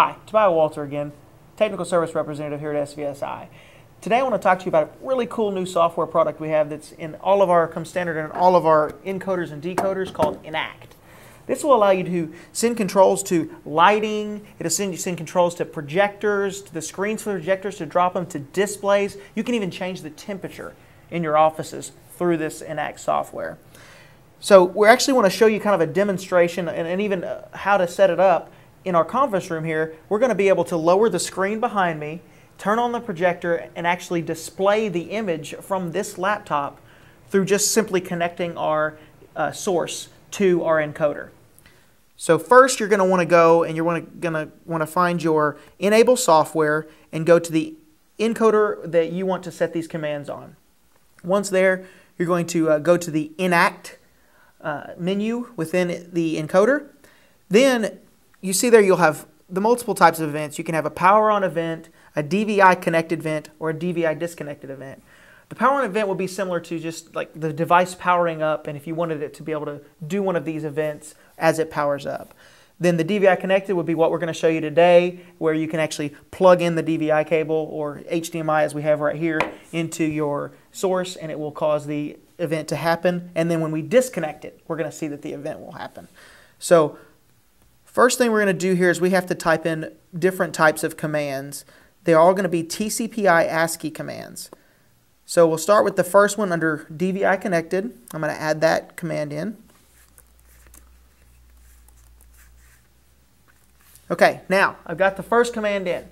Hi, Tobias Walter again, Technical Service Representative here at SVSI. Today I want to talk to you about a really cool new software product we have that's in all of our, comes standard in all of our encoders and decoders, called N-Act. This will allow you to send controls to lighting, it'll send controls to projectors, to the screens for the projectors, to drop them to displays. You can even change the temperature in your offices through this N-Act software. So we actually want to show you kind of a demonstration and even how to set it up. In our conference room here, we're going to be able to lower the screen behind me, turn on the projector, and actually display the image from this laptop through just simply connecting our source to our encoder. So first you're going to want to go and you're going to want to find your enable software and go to the encoder that you want to set these commands on. Once there, you're going to go to the N-Act menu within the encoder. Then you see there you'll have the multiple types of events. You can have a power on event, a DVI connected event, or a DVI disconnected event. The power on event will be similar to just like the device powering up, and if you wanted it to be able to do one of these events as it powers up. Then the DVI connected would be what we're going to show you today, where you can actually plug in the DVI cable or HDMI, as we have right here, into your source, and it will cause the event to happen. And then when we disconnect it, we're going to see that the event will happen. So first thing we're going to do here is we have to type in different types of commands. They're all going to be TCP/IP ASCII commands. So we'll start with the first one under DVI connected. I'm going to add that command in. Okay, now I've got the first command in.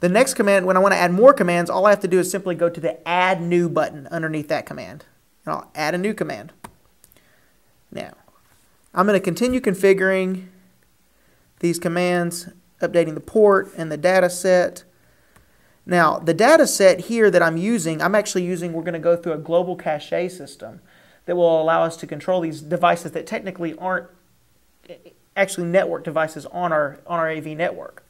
The next command, when I want to add more commands, all I have to do is simply go to the Add New button underneath that command. And I'll add a new command. Now, I'm going to continue configuring these commands, updating the port and the data set. Now, the data set here that I'm actually using, we're going to go through a global cache system that will allow us to control these devices that technically aren't actually network devices on our AV network.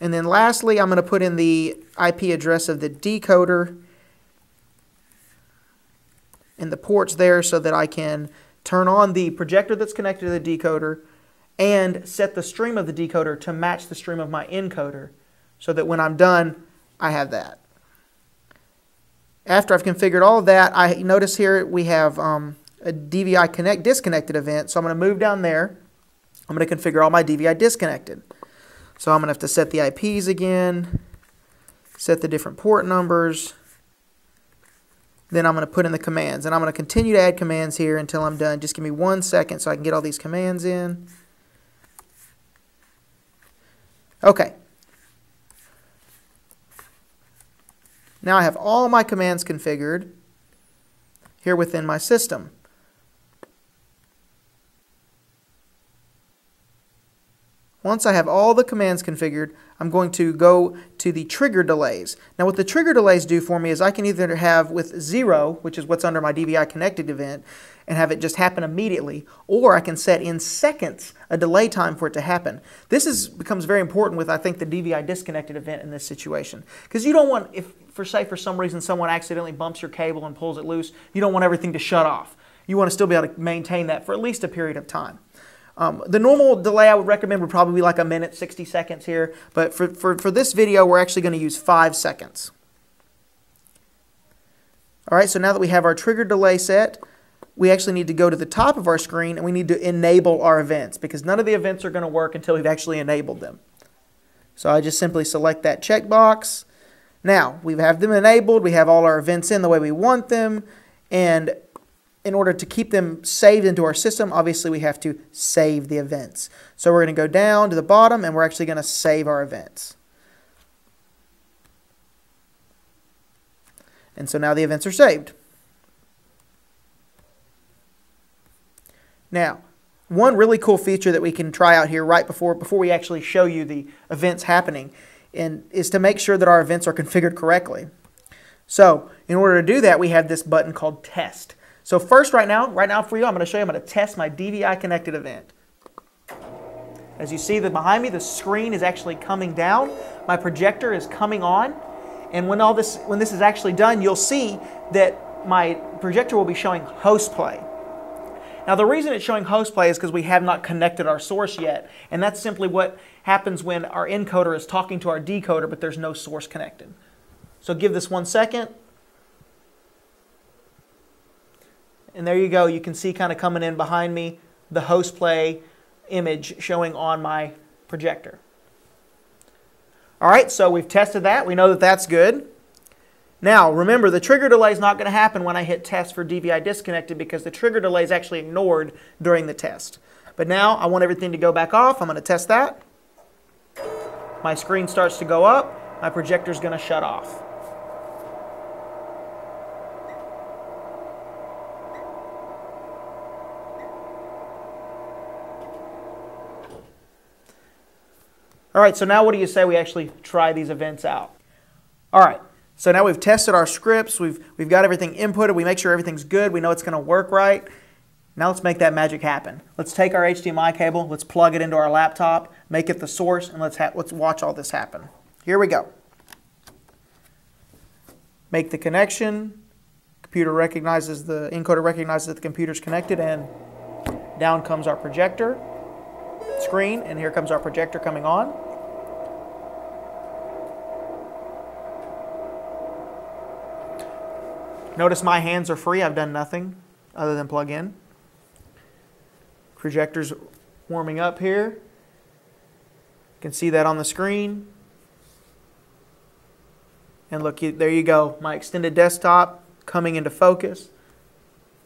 And then lastly, I'm going to put in the IP address of the decoder and the ports there so that I can turn on the projector that's connected to the decoder and set the stream of the decoder to match the stream of my encoder so that when I'm done, I have that. After I've configured all of that, I notice here we have a DVI connect disconnected event, so I'm going to move down there. I'm going to configure all my DVI disconnected. So I'm going to have to set the IPs again, set the different port numbers, then I'm going to put in the commands. And I'm going to continue to add commands here until I'm done. Just give me 1 second so I can get all these commands in. Okay. Now I have all my commands configured here within my system. Once I have all the commands configured, I'm going to go to the trigger delays. Now what the trigger delays do for me is I can either have with 0, which is what's under my DVI connected event, and have it just happen immediately, or I can set in seconds a delay time for it to happen. This becomes very important with, I think, the DVI disconnected event in this situation. Because you don't want, if for some reason someone accidentally bumps your cable and pulls it loose, you don't want everything to shut off. You want to still be able to maintain that for at least a period of time. The normal delay I would recommend would probably be like a minute, 60 seconds here, but for this video, we're actually going to use 5 seconds. All right, so now that we have our trigger delay set, we actually need to go to the top of our screen and we need to enable our events, because none of the events are going to work until we've actually enabled them. So I just simply select that checkbox. Now, we have them enabled, we have all our events in the way we want them, and in order to keep them saved into our system, obviously we have to save the events. So we're going to go down to the bottom and we're actually going to save our events. And so now the events are saved. Now, one really cool feature that we can try out here right before we actually show you the events happening is to make sure that our events are configured correctly. So in order to do that, we have this button called Test. So first, right now for you, I'm going to show you, I'm going to test my DVI connected event. As you see that behind me, the screen is actually coming down. My projector is coming on. And when this is actually done, you'll see that my projector will be showing host play. Now the reason it's showing hostplay is because we have not connected our source yet, and that's simply what happens when our encoder is talking to our decoder but there's no source connected. So give this 1 second. And there you go, you can see kind of coming in behind me the hostplay image showing on my projector. All right, so we've tested that. We know that that's good. Now, remember, the trigger delay is not going to happen when I hit test for DVI disconnected because the trigger delay is actually ignored during the test. But now I want everything to go back off. I'm going to test that. My screen starts to go up. My projector is going to shut off. All right, so now what do you say we actually try these events out? All right, so now we've tested our scripts, we've got everything inputted, we make sure everything's good, we know it's going to work right. Now let's make that magic happen. Let's take our HDMI cable, let's plug it into our laptop, make it the source, and let's watch all this happen. Here we go. Make the connection, the encoder recognizes that the computer's connected, and down comes our projector screen, and here comes our projector coming on. Notice my hands are free. I've done nothing other than plug in. Projector's warming up here. You can see that on the screen. And look, there you go. My extended desktop coming into focus.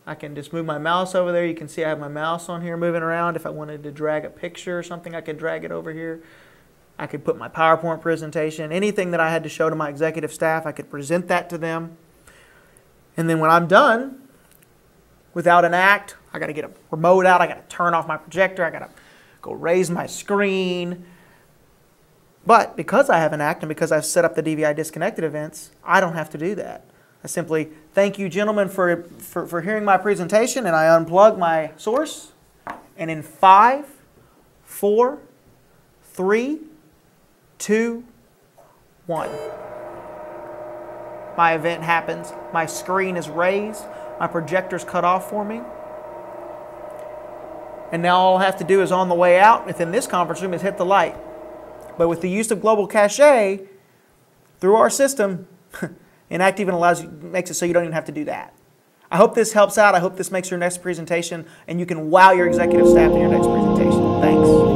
I can just move my mouse over there. You can see I have my mouse on here moving around. If I wanted to drag a picture or something, I could drag it over here. I could put my PowerPoint presentation. Anything that I had to show to my executive staff, I could present that to them. And then when I'm done, without an act, I got to get a remote out. I got to turn off my projector. I got to go raise my screen. But because I have an act and because I've set up the DVI disconnected events, I don't have to do that. I simply thank you, gentlemen, for hearing my presentation, and I unplug my source. And in 5, 4, 3, 2, 1, my event happens. My screen is raised. My projector's cut off for me. And now all I have to do is on the way out within this conference room is hit the light. But with the use of Global Cache through our system, N-Act even makes it so you don't even have to do that. I hope this helps out. I hope this makes your next presentation, and you can wow your executive staff in your next presentation. Thanks.